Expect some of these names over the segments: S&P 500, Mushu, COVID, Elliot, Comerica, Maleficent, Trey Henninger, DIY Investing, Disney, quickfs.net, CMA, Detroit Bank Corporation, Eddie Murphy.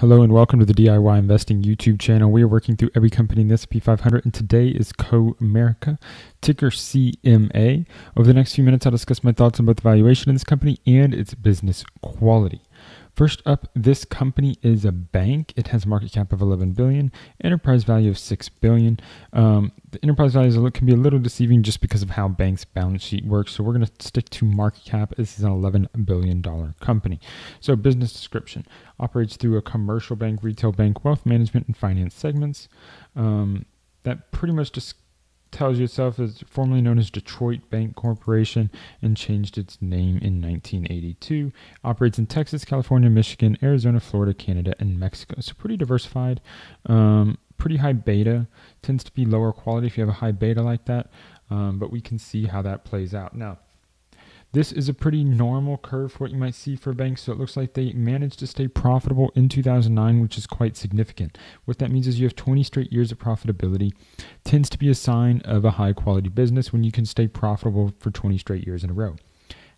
Hello and welcome to the DIY Investing YouTube channel. We are working through every company in the S&P 500 and today is Comerica, ticker CMA. Over the next few minutes, I'll discuss my thoughts on both the valuation of this company and its business quality. First up, this company is a bank. It has a market cap of $11 billion, enterprise value of $6 billion. The enterprise value can be a little deceiving just because of how banks' balance sheet works, so we're going to stick to market cap. This is an $11 billion company. So business description. Operates through a commercial bank, retail bank, wealth management, and finance segments. That pretty much just tells you itself is formerly known as Detroit Bank Corporation and changed its name in 1982. Operates in Texas, California, Michigan, Arizona, Florida, Canada, and Mexico. So pretty diversified, pretty high beta. Tends to be lower quality if you have a high beta like that, but we can see how that plays out. Now, this is a pretty normal curve for what you might see for banks, so it looks like they managed to stay profitable in 2009, which is quite significant. What that means is you have 20 straight years of profitability. Tends to be a sign of a high-quality business when you can stay profitable for 20 straight years in a row.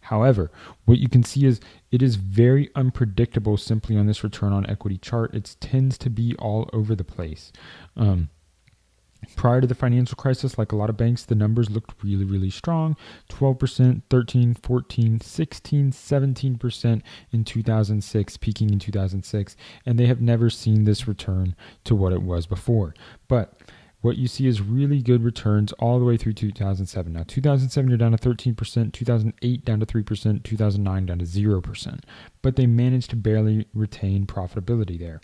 However, what you can see is it is very unpredictable simply on this return on equity chart. It tends to be all over the place. Prior to the financial crisis, like a lot of banks, the numbers looked really, really strong. 12%, 13, 14, 16, 17% in 2006, peaking in 2006. And they have never seen this return to what it was before. But what you see is really good returns all the way through 2007. Now, 2007, you're down to 13%, 2008, down to 3%, 2009, down to 0%. But they managed to barely retain profitability there.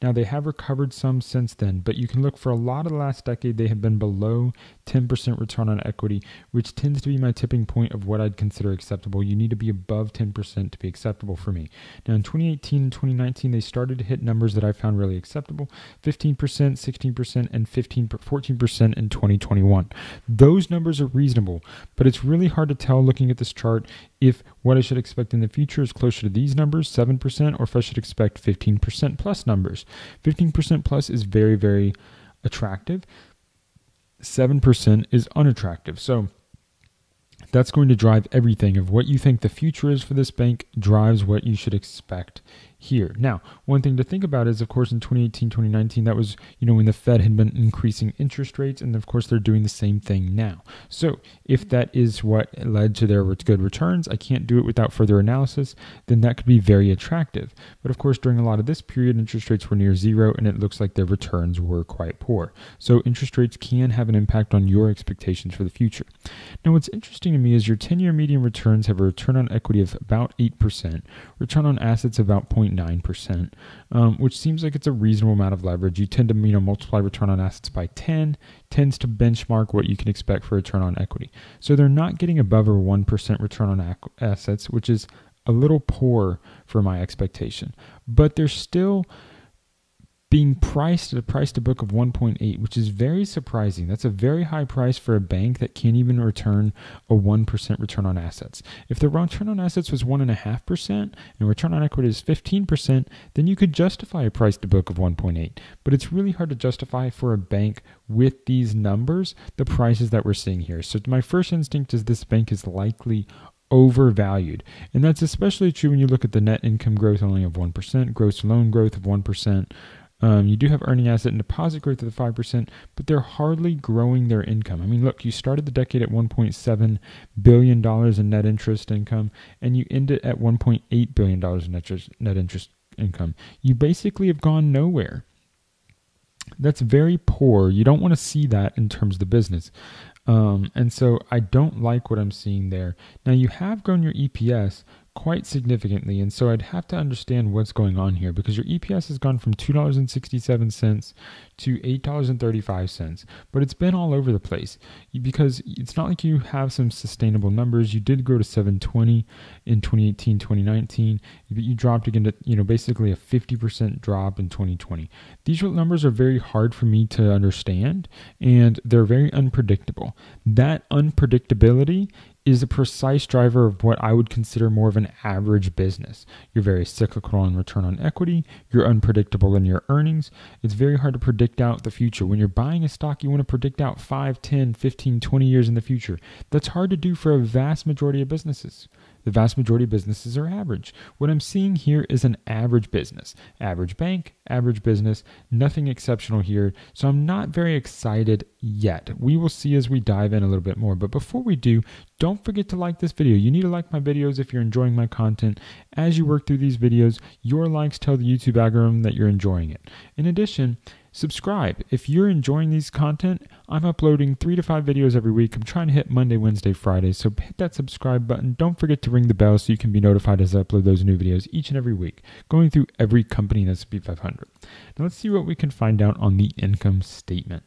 Now, they have recovered some since then, but you can look for a lot of the last decade, they have been below 10% return on equity, which tends to be my tipping point of what I'd consider acceptable. You need to be above 10% to be acceptable for me. Now, in 2018 and 2019, they started to hit numbers that I found really acceptable, 15%, 16%, and 14% in 2021. Those numbers are reasonable, but it's really hard to tell looking at this chart if what I should expect in the future is closer to these numbers, 7%, or if I should expect 15% plus numbers. 15% plus is very, very attractive. 7% is unattractive. So that's going to drive everything of what you think the future is for this bank drives what you should expect here. Now, one thing to think about is, of course, in 2018, 2019, that was, when the Fed had been increasing interest rates. And of course, they're doing the same thing now. So if that is what led to their good returns, I can't do it without further analysis, then that could be very attractive. But of course, during a lot of this period, interest rates were near zero and it looks like their returns were quite poor. So interest rates can have an impact on your expectations for the future. Now, what's interesting to me is your 10-year median returns have a return on equity of about 8%, return on assets about 0.9%, which seems like it's a reasonable amount of leverage. You tend to multiply return on assets by 10, tends to benchmark what you can expect for return on equity. So they're not getting above a 1% return on assets, which is a little poor for my expectation, but they're still being priced at a price to book of 1.8, which is very surprising. That's a very high price for a bank that can't even return a 1% return on assets. If the return on assets was 1.5% and return on equity is 15%, then you could justify a price to book of 1.8. But it's really hard to justify for a bank with these numbers, the prices that we're seeing here. So my first instinct is this bank is likely overvalued. And that's especially true when you look at the net income growth only of 1%, gross loan growth of 1%, you do have earning asset and deposit growth of 5%, but they're hardly growing their income. I mean, look, you started the decade at $1.7 billion in net interest income, and you end it at $1.8 billion in net interest income. You basically have gone nowhere. That's very poor. You don't want to see that in terms of the business. And so I don't like what I'm seeing there. Now, you have grown your EPS quite significantly, and so I'd have to understand what's going on here because your EPS has gone from $2.67 to $8.35, but it's been all over the place because it's not like you have some sustainable numbers. You did grow to $7.20 in 2018, 2019, but you dropped again to basically a 50% drop in 2020. These numbers are very hard for me to understand, and they're very unpredictable. That unpredictability is a precise driver of what I would consider more of an average business. You're very cyclical on return on equity. You're unpredictable in your earnings. It's very hard to predict out the future. When you're buying a stock, you want to predict out 5, 10, 15, 20 years in the future. That's hard to do for a vast majority of businesses. The vast majority of businesses are average. What I'm seeing here is an average business, average bank, average business, nothing exceptional here. So I'm not very excited yet. We will see as we dive in a little bit more. But before we do, don't forget to like this video. You need to like my videos if you're enjoying my content. As you work through these videos, your likes tell the YouTube algorithm that you're enjoying it. In addition, subscribe. If you're enjoying these content, I'm uploading 3 to 5 videos every week. I'm trying to hit Monday, Wednesday, Friday. So hit that subscribe button. Don't forget to ring the bell so you can be notified as I upload those new videos each and every week, going through every company in the S&P 500. Now let's see what we can find out on the income statement.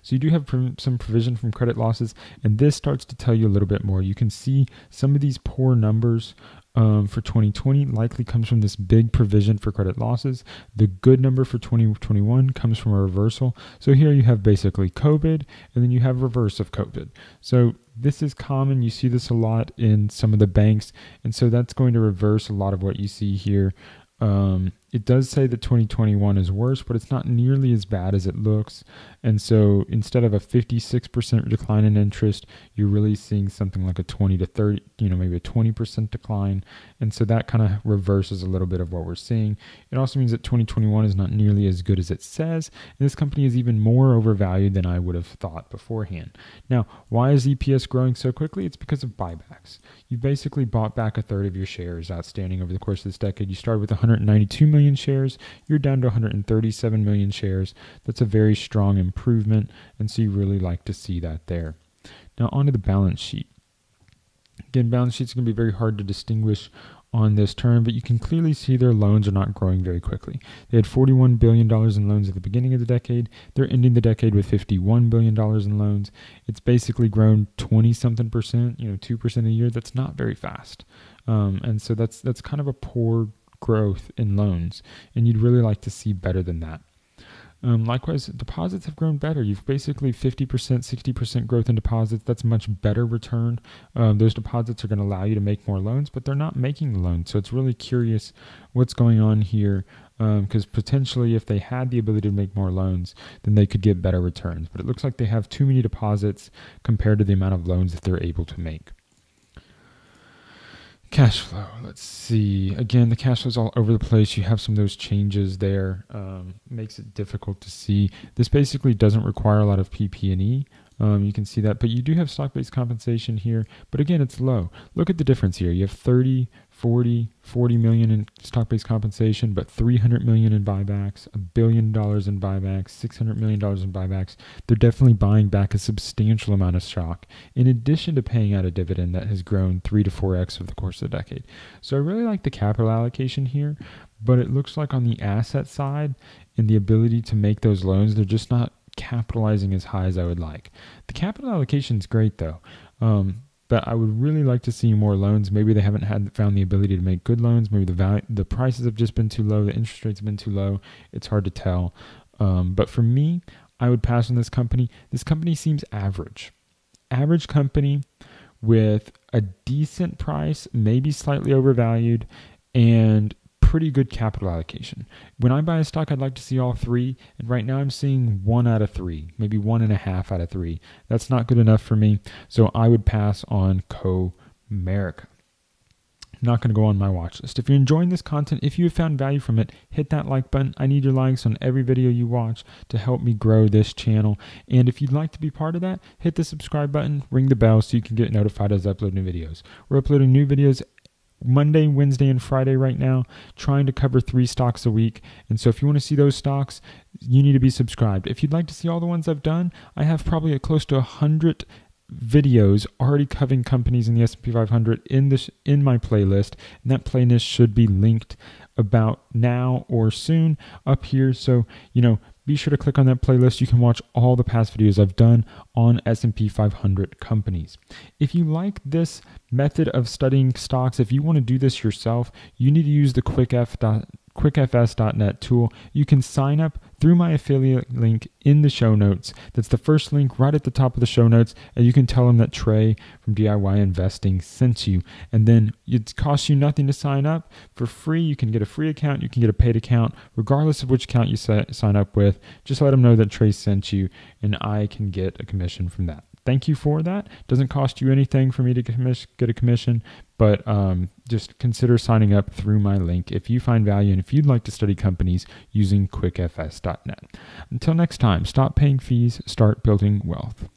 So you do have some provision from credit losses, and this starts to tell you a little bit more. You can see some of these poor numbers for 2020 likely comes from this big provision for credit losses. The good number for 2021 comes from a reversal. So here you have basically COVID, and then you have reverse of COVID. So this is common. You see this a lot in some of the banks, and so that's going to reverse a lot of what you see here. It does say that 2021 is worse, but it's not nearly as bad as it looks. And so instead of a 56% decline in interest, you're really seeing something like a 20 to 30, maybe a 20% decline. And so that kind of reverses a little bit of what we're seeing. It also means that 2021 is not nearly as good as it says. And this company is even more overvalued than I would have thought beforehand. Now, why is EPS growing so quickly? It's because of buybacks. You basically bought back a third of your shares outstanding over the course of this decade. You started with 192 million shares, you're down to 137 million shares. That's a very strong improvement, and so you really like to see that there. Now onto the balance sheet. Again, balance sheets are going to be very hard to distinguish on this term, but you can clearly see their loans are not growing very quickly. They had $41 billion in loans at the beginning of the decade. They're ending the decade with $51 billion in loans. It's basically grown 20-something percent, 2% a year. That's not very fast. And so that's kind of a poor growth in loans, and you'd really like to see better than that. Likewise, deposits have grown better. You've basically 50%, 60% growth in deposits. That's much better return. Those deposits are going to allow you to make more loans, but they're not making the loans. So it's really curious what's going on here, because potentially if they had the ability to make more loans, then they could get better returns. But it looks like they have too many deposits compared to the amount of loans that they're able to make. Cash flow, let's see. Again, the cash flow is all over the place. You have some of those changes there. Makes it difficult to see. This basically doesn't require a lot of PP&E. You can see that, but you do have stock-based compensation here. But again, it's low. Look at the difference here. You have 30, 40 million in stock-based compensation, but 300 million in buybacks, $1 billion in buybacks, $600 million in buybacks. They're definitely buying back a substantial amount of stock, in addition to paying out a dividend that has grown 3 to 4x over the course of the decade. So I really like the capital allocation here, but it looks like on the asset side and the ability to make those loans, they're just not capitalizing as high as I would like. The capital allocation is great though. But I would really like to see more loans. Maybe they haven't found the ability to make good loans. Maybe the prices have just been too low. The interest rates have been too low. It's hard to tell. But for me, I would pass on this company. This company seems average. Average company with a decent price, maybe slightly overvalued, and pretty good capital allocation. When I buy a stock, I'd like to see all three. And right now I'm seeing 1 out of 3, maybe 1.5 out of 3. That's not good enough for me. So I would pass on Comerica. Not going to go on my watch list. If you're enjoying this content, if you found value from it, hit that like button. I need your likes on every video you watch to help me grow this channel. And if you'd like to be part of that, hit the subscribe button, ring the bell so you can get notified as I upload new videos. We're uploading new videos Monday, Wednesday, and Friday right now, trying to cover 3 stocks a week. And so if you want to see those stocks, you need to be subscribed. If you'd like to see all the ones I've done, I have probably close to 100 videos already covering companies in the S&P 500 in my playlist. And that playlist should be linked about now or soon up here. So, be sure to click on that playlist. You can watch all the past videos I've done on S&P 500 companies. If you like this method of studying stocks, if you want to do this yourself, you need to use the quickfs.net tool. You can sign up through my affiliate link in the show notes. That's the first link right at the top of the show notes, and you can tell them that Trey from DIY Investing sent you. And then it costs you nothing to sign up for free. You can get a free account. You can get a paid account, regardless of which account you sign up with. Just let them know that Trey sent you, and I can get a commission from that. thank you for that. Doesn't cost you anything for me to get a commission, but just consider signing up through my link if you find value and if you'd like to study companies using quickfs.net. Until next time, stop paying fees, start building wealth.